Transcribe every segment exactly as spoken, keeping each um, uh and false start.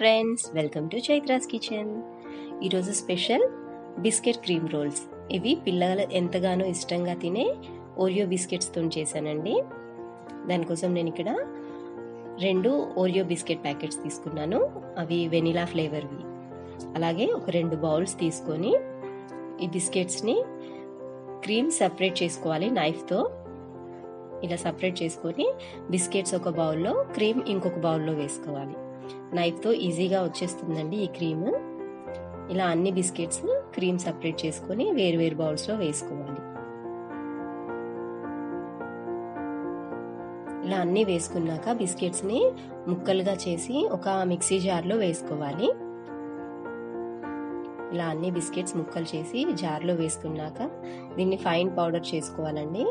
Friends, welcome to Chaitra's kitchen. ఈరోజు special biscuit cream rolls. ఇవి పిల్లలు ఎంతగానో ఇష్టంగా తినే ఓరియో బిస్కెట్స్తో చేశానండి. దానికోసం నేను ఇక్కడ రెండు ఓరియో బిస్కెట్ ప్యాకెట్స్ తీసుకున్నాను, అవి వెనిలా ఫ్లేవర్వి. అలాగే ఒక రెండు బౌల్స్ తీసుకొని ఈ బిస్కెట్స్ని క్రీమ్ సపరేట్ చేసుకోవాలి నైఫ్తో. ఇలా సపరేట్ చేసుకొని బిస్కెట్స్ ఒక బౌల్లో, క్రీమ్ ఇంకొక బౌల్లో వేసుకోవాలి. నైఫ్తో ఈజీగా వచ్చేస్తుందండి ఈ క్రీమ్. ఇలా అన్ని బిస్కెట్స్ క్రీమ్ సపరేట్ చేసుకొని వేరు వేరు బౌల్స్లో వేసుకోవాలి. ఇలా అన్ని వేసుకున్నాక బిస్కెట్స్ని ముక్కలుగా చేసి ఒక మిక్సీ జార్లో వేసుకోవాలి. ఇలా అన్ని బిస్కెట్స్ ముక్కలు చేసి జార్లో వేసుకున్నాక దీన్ని ఫైన్ పౌడర్ చేసుకోవాలండి.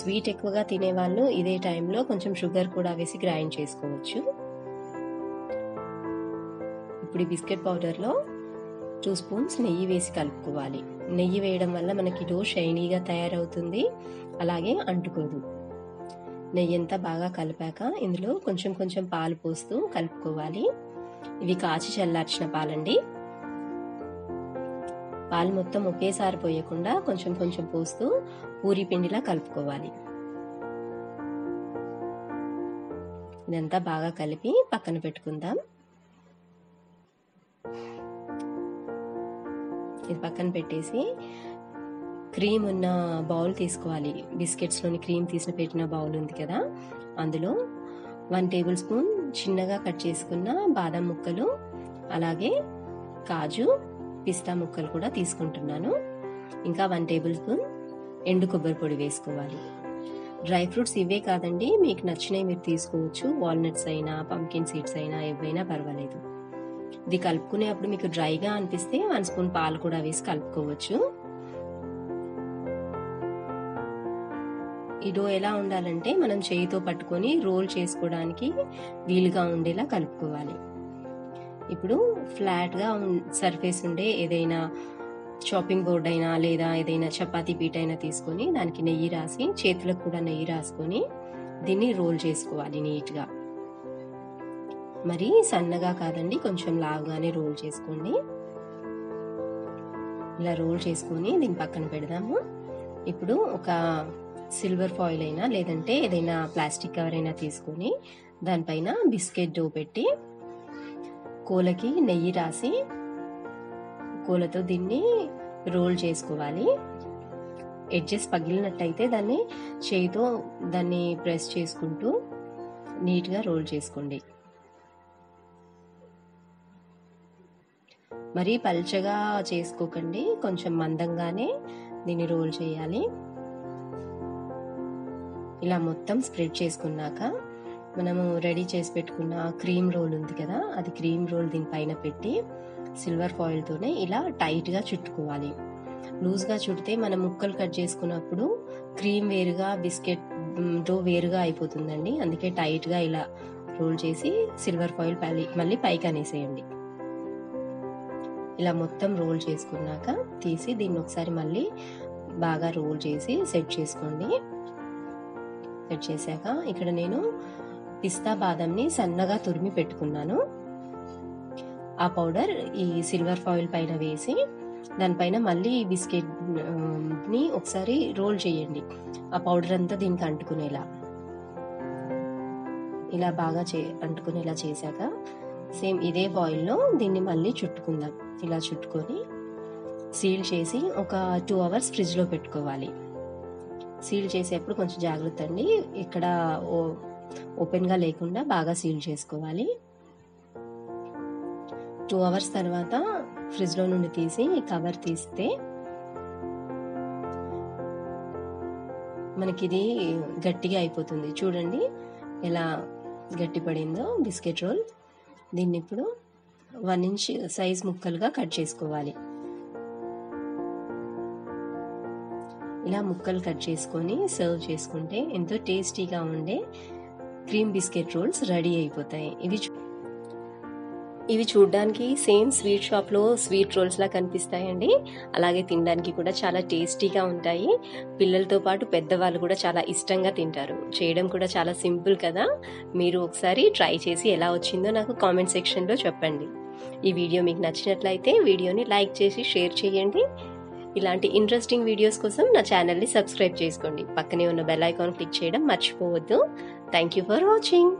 స్వీట్ ఎక్కువగా తినేవాళ్ళు ఇదే టైంలో కొంచెం షుగర్ కూడా వేసి గ్రైండ్ చేసుకోవచ్చు. ఇప్పుడు బిస్కెట్ పౌడర్లో టూ స్పూన్స్ నెయ్యి వేసి కలుపుకోవాలి. నెయ్యి వేయడం వల్ల మనకి డో షైనీగా తయారవుతుంది, అలాగే అంటుకోదు. నెయ్యి అంతా బాగా కలిపాక ఇందులో కొంచెం కొంచెం పాలు పోస్తూ కలుపుకోవాలి. ఇవి కాచి చల్లార్చిన పాలండి. పాలు మొత్తం ఒకేసారి పోయకుండా కొంచెం కొంచెం పోస్తూ పూరి పిండిలా కలుపుకోవాలి. ఇదంతా బాగా కలిపి పక్కన పెట్టుకుందాం. ఇది పక్కన పెట్టేసి క్రీమ్ ఉన్న బౌల్ తీసుకోవాలి. బిస్కెట్స్లోని క్రీమ్ తీసిన పెట్టిన బౌల్ ఉంది కదా, అందులో వన్ టేబుల్ స్పూన్ చిన్నగా కట్ చేసుకున్న బాదం ముక్కలు, అలాగే కాజు, పిస్తా ముక్కలు కూడా తీసుకుంటున్నాను. ఇంకా వన్ టేబుల్ స్పూన్ ఎండు కొబ్బరి పొడి వేసుకోవాలి. డ్రై ఫ్రూట్స్ ఇవే కాదండి, మీకు నచ్చినవి మీరు తీసుకోవచ్చు. వాల్నట్స్ అయినా, పంకిన్ సీడ్స్ అయినా ఏవైనా పర్వాలేదు. ఇది కలుపుకునేప్పుడు మీకు డ్రైగా అనిపిస్తే వన్ స్పూన్ పాలు కూడా వేసి కలుపుకోవచ్చు. ఈ డో ఎలా ఉండాలంటే మనం చేయితో పట్టుకొని రోల్ చేసుకోవడానికి వీలుగా ఉండేలా కలుపుకోవాలి. ఇప్పుడు ఫ్లాట్గా సర్ఫేస్ ఉండే ఏదైనా చాపింగ్ బోర్డ్ అయినా, లేదా ఏదైనా చపాతీ పీట అయినా తీసుకొని దానికి నెయ్యి రాసి, చేతులకు కూడా నెయ్యి రాసుకొని దీన్ని రోల్ చేసుకోవాలి నీట్గా. మరి సన్నగా కాదండి, కొంచెం లావుగానే రోల్ చేసుకోండి. ఇలా రోల్ చేసుకొని దీన్ని పక్కన పెడదాము. ఇప్పుడు ఒక సిల్వర్ ఫాయిల్ అయినా, లేదంటే ఏదైనా ప్లాస్టిక్ కవర్ అయినా తీసుకొని దానిపైన బిస్కెట్ డో పెట్టి కోలకి నెయ్యి రాసి కోలతో దీన్ని రోల్ చేసుకోవాలి. ఎడ్జెస్ పగిలినట్టయితే దాన్ని చేయితో దాన్ని ప్రెస్ చేసుకుంటూ నీట్గా రోల్ చేసుకోండి. మరీ పల్చగా చేసుకోకండి, కొంచెం మందంగానే దీన్ని రోల్ చేయాలి. ఇలా మొత్తం స్ప్రెడ్ చేసుకున్నాక మనము రెడీ చేసి పెట్టుకున్న క్రీమ్ రోల్ ఉంది కదా, అది క్రీమ్ రోల్ దీనిపైన పెట్టి సిల్వర్ ఫాయిల్తోనే ఇలా టైట్గా చుట్టుకోవాలి. లూజ్గా చుడితే మనం ముక్కలు కట్ చేసుకున్నప్పుడు క్రీమ్ వేరుగా, బిస్కెట్ డో వేరుగా అయిపోతుందండి. అందుకే టైట్గా ఇలా రోల్ చేసి సిల్వర్ ఫాయిల్ మళ్ళీ పైకి అనేసేయండి. ఇలా మొత్తం రోల్ చేసుకున్నాక తీసి దీన్ని ఒకసారి మళ్ళీ బాగా రోల్ చేసి సెట్ చేసుకోండి. సెట్ చేశాక ఇక్కడ నేను పిస్తా బాదంని సన్నగా తురిమి పెట్టుకున్నాను. ఆ పౌడర్ ఈ సిల్వర్ ఫాయిల్ పైన వేసి దానిపైన మళ్ళీ ఈ బిస్కెట్ని ఒకసారి రోల్ చేయండి, ఆ పౌడర్ అంతా దీనికి అంటుకునేలా. ఇలా బాగా చే అంటుకునేలా చేశాక సేమ్ ఇదే బాయిల్లో దీన్ని మళ్ళీ చుట్టుకుందాం. ఇలా చుట్టుకొని సీల్ చేసి ఒక టూ అవర్స్ ఫ్రిడ్జ్లో పెట్టుకోవాలి. సీల్ చేసేప్పుడు కొంచెం జాగ్రత్త అండి, ఇక్కడ ఓపెన్గా లేకుండా బాగా సీల్ చేసుకోవాలి. టూ అవర్స్ తర్వాత ఫ్రిడ్జ్లో నుండి తీసి కవర్ తీస్తే మనకి ఇది గట్టిగా అయిపోతుంది. చూడండి ఎలా గట్టిపడిందో బిస్కెట్ రోల్. దీన్ని ఇప్పుడు వన్ ఇంచ్ సైజ్ ముక్కలుగా కట్ చేసుకోవాలి. ఇలా ముక్కలు కట్ చేసుకొని సర్వ్ చేసుకుంటే ఎంతో టేస్టీగా ఉండే క్రీమ్ బిస్కెట్ రోల్స్ రెడీ అయిపోతాయి. ఇవి ఇవి చూడడానికి సేమ్ స్వీట్ షాప్ లో స్వీట్ రోల్స్ లా కనిపిస్తాయండి. అలాగే తినడానికి కూడా చాలా టేస్టీగా ఉంటాయి. పిల్లలతో పాటు పెద్దవాళ్ళు కూడా చాలా ఇష్టంగా తింటారు. చేయడం కూడా చాలా సింపుల్ కదా. మీరు ఒకసారి ట్రై చేసి ఎలా వచ్చిందో నాకు కామెంట్ సెక్షన్ లో చెప్పండి. ఈ వీడియో మీకు నచ్చినట్లయితే వీడియోని లైక్ చేసి షేర్ చేయండి. ఇలాంటి ఇంట్రెస్టింగ్ వీడియోస్ కోసం నా ఛానల్ని సబ్స్క్రైబ్ చేసుకోండి. పక్కనే ఉన్న బెల్ ఐకాన్ క్లిక్ చేయడం మర్చిపోవద్దు. Thank you for watching.